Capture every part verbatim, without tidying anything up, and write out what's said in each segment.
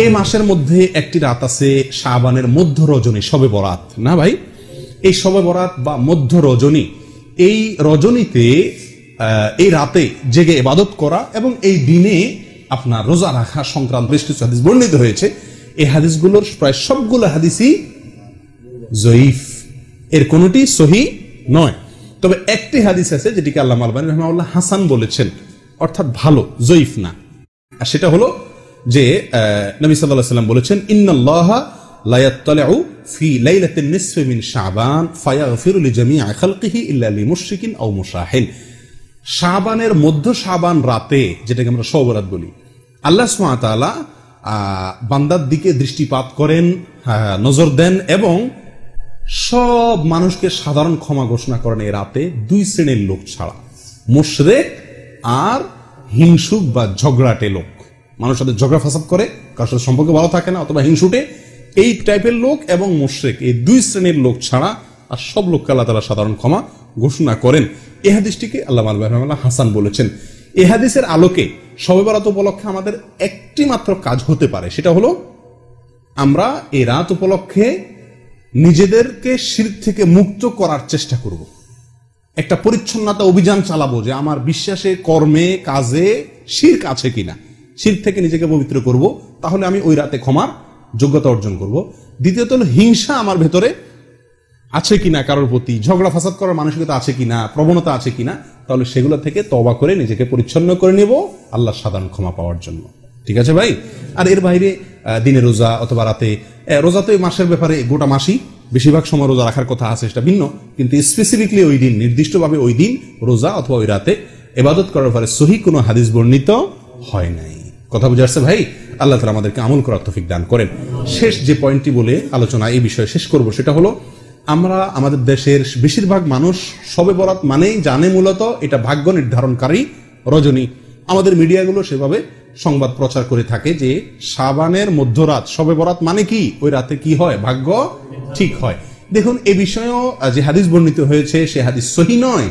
ए मासेर मध्य एक रात आछे शाबानेर मध्य रजनी शबे बरात ना भाई ए शबे बरात बा मध्य रजनी এই রজনীতে এই রাতে জেগে ইবাদত করা এবং এই দিনে আপনার রোজা রাখা সংক্রান্ত বেশ কিছু হাদিস বর্ণিত হয়েছে। এই হাদিসগুলোর প্রায় সবগুলো হাদিসই যঈফ, এর কোনটি সহিহ নয়। তবে একটি হাদিস আছে যেটিকে আল্লামা আলবানী রাহিমাহুল্লাহ হাসান বলেছেন, অর্থাৎ ভালো, যঈফ না। আর সেটা হলো যে নবী সাল্লাল্লাহু আলাইহি ওয়াসাল্লাম বলেছেন, ইন্নাল্লাহা লা ইয়াতলাউ ফি লাইলাতিন নিসফি মিন শাবান ফায়াগফিরু লিজামিআ খালকিহি ইল্লা লিমুশরিকিন আও মুশাহিন। শাবানের মধ্য শাবান রাতে, যেটাকে আমরা শবে বরাত বলি, আল্লাহ সুবহানাহু ওয়া তাআলা বান্দার দিকে দৃষ্টিপাত করেন, নজর দেন এবং সব মানুষকে সাধারণ ক্ষমা ঘোষণা করেন এই রাতে, দুই শ্রেণীর লোক ছাড়া, মুশরিক আর হিংসুক বা ঝগড়াটে লোক। মানুষ সাথে ঝগড়া ফাসাদ করে, কারোর সাথে সম্পর্ক ভালো থাকে না, অথবা হিংসুটে, এই টাইপের লোক এবং মুশরিক, এই দুই শ্রেণীর লোক ছাড়া আর সব লোককে আল্লাহ তাআলা সাধারণ ক্ষমা ঘোষণা করেন। এই হাদিসটিকে আল্লামা আলবানী রাহিমাহুল্লাহ হাসান বলেছেন। এই হাদিসের আলোকে শবে বরাত উপলক্ষে আমাদের একটি মাত্র কাজ হতে পারে, সেটা হলো আমরা এই রাত উপলক্ষে নিজেদেরকে শিরক থেকে মুক্ত করার চেষ্টা করব। একটা পরিচ্ছন্নতা অভিযান চালাবো যে আমার বিশ্বাসে, কর্মে, কাজে শিরক আছে কিনা, শিরক থেকে নিজেকে পবিত্র করব, তাহলে আমি ওই রাতে ক্ষমার যোগ্যতা অর্জন করব। দ্বিতীয়ত হলো হিংসা আমার ভেতরে আছে কিনা, কারোর প্রতি ঝগড়া ফাসাদ করার মানসিকতা আছে কিনা, প্রবণতা আছে কিনা, তাহলে সেগুলো থেকে তওবা করে নিজেকে পরিচ্ছন্ন করে নেব আল্লাহর সাধারণ ক্ষমা পাওয়ার জন্য। ঠিক আছে ভাই? আর এর বাইরে দিনে রোজা অথবা রাতে রোজা, তো এই মাসের ব্যাপারে গোটা মাসই বেশিরভাগ সময় রোজা রাখার কথা আছে, সেটা ভিন্ন, কিন্তু স্পেসিফিকলি ওই দিন, নির্দিষ্টভাবে ওই দিন রোজা অথবা ওই রাতে ইবাদত করার ব্যাপারে সহিহ কোনো হাদিস বর্ণিত হয় নাই। কথা বুঝে আসছে ভাই? আল্লাহ তাআলা আমাদেরকে আমল করার তৌফিক দান করেন। শেষ যে পয়েন্টটি বলে আলোচনা এই বিষয়ে শেষ করব, সেটা হলো আমরা, আমাদের দেশের বেশিরভাগ মানুষ শবে বরাত মানেই জানে মূলত এটা ভাগ্য নির্ধারণকারী রজনী। আমাদের মিডিয়াগুলো সেভাবে সংবাদ প্রচার করে থাকে যে শাবানের মধ্যরাত, শবে বরাত মানে কি, ওই রাতে কি হয়, ভাগ্য ঠিক হয়। দেখুন, এ বিষয়েও যে হাদিস বর্ণিত হয়েছে সে হাদিস সহিহ নয়।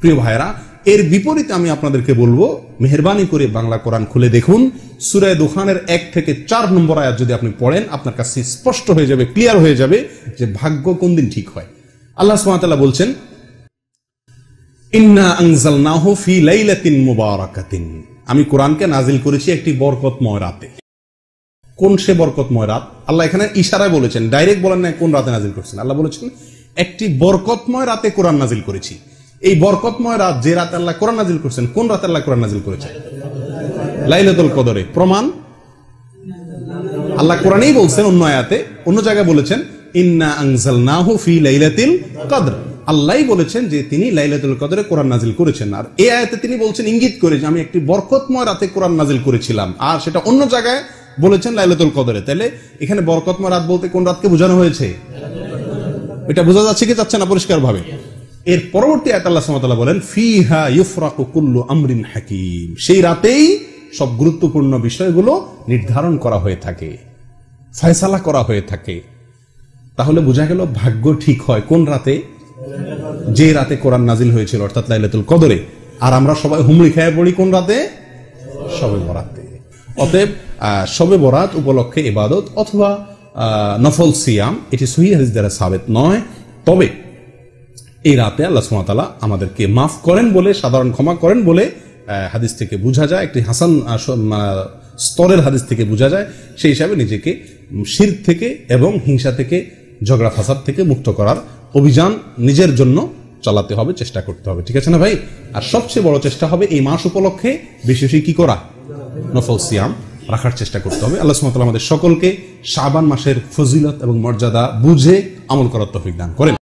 প্রিয় ভাইরা, এর বিপরীতে আমি আপনাদেরকে বলবো, মেহেরবানি করে বাংলা কোরআন খুলে দেখুন, সূরা দুখানের এক থেকে চার নম্বর আয়াত যদি আপনি পড়েন, আপনার কাছে স্পষ্ট হয়ে যাবে, ক্লিয়ার হয়ে যাবে যে ভাগ্য কোন দিন ঠিক হয়। আল্লাহ সুবহানাহু ওয়া তাআলা বলছেন, ইন্না আনজালনাহু ফি লাইলাতিন মুবারাকাতিন, আমি কোরআনকে নাজিল করেছি একটি বরকতময় রাতে। কোন সে বরকতময় রাত? আল্লাহ এখানে ইশারায় বলেছেন, ডাইরেক্ট বলেন না কোন রাতে নাজিল করেছেন। আল্লাহ বলেছেন একটি বরকতময় রাতে কোরআন নাজিল করেছি। এই বরকতময় রাত, যে রাতে আল্লাহ কোরআন নাজিল করেছেন, কোন রাতে আল্লাহ কোরআন নাজিল করেছেন? লাইলাতুল কদরে। প্রমাণ আল্লাহ কোরআনেই বলছেন, অন্য আয়াতে অন্য জায়গায় বলেছেন ইন্না আনজালনাহু ফি লাইলাতিল কদর। আল্লাহই বলেছেন যে তিনি লাইলাতুল কদরে কোরআন নাজিল করেছেন, আর এই আয়াতে তিনি বলছেন, ইঙ্গিত করে যে আমি একটি বরকতময় রাতে কোরআন নাজিল করেছিলাম, আর সেটা অন্য জায়গায় বলেছেন লাইলাতুল কদরে। তাহলে এখানে বরকতময় রাত বলতে কোন রাতকে বোঝানো হয়েছে? এটা বোঝা যাচ্ছে কি যাচ্ছে না পরিষ্কার ভাবে? এর পরবর্তী আয়াত আল্লাহ সুবহানাহু ওয়া তাআলা বলেন, ফিহা ইউফরাকু কুল্লু আমরিন হাকীম, সেই রাতেই সব গুরুত্বপূর্ণ বিষয়গুলো নির্ধারণ করা হয়ে থাকে, ফয়সালা করা হয়ে থাকে। তাহলে বোঝা গেল ভাগ্য ঠিক হয় কোন রাতে? যে রাতে কোরআন নাজিল হয়েছিল, অর্থাৎ লাইলাতুল কদরে। আর আমরা সবাই হুমড়ি খেয়ে পড়ি কোন রাতে? শবে বরাতে। অতএব শবে বরাত উপলক্ষে ইবাদত অথবা নফল সিয়াম, এটি সহিহ হাদিস দ্বারা সাবিত নয়। তবে এই রাতে আল্লাহ সুবহানাহু ওয়া তাআলা আমাদেরকে মাফ করেন বলে, সাধারণ ক্ষমা করেন বলে হাদিস থেকে বোঝা যায়, একটি হাসান স্তরের হাদিস থেকে বোঝা যায়। সেই হিসাবে নিজেকে শিরক থেকে এবং হিংসা থেকে, ঝগড়া ফাসাদ থেকে মুক্ত করার অভিযান নিজের জন্য চালাতে হবে, চেষ্টা করতে হবে। ঠিক আছে না ভাই? আর সবচেয়ে বড় চেষ্টা হবে এই মাস উপলক্ষে বেশি বেশি কি করা, নফল সিয়াম রাখার চেষ্টা করতে হবে। আল্লাহ সুবহানাহু ওয়া তাআলা আমাদের সকলকে শাবান মাসের ফজিলত এবং মর্যাদা বুঝে আমল করার তৌফিক দান করেন।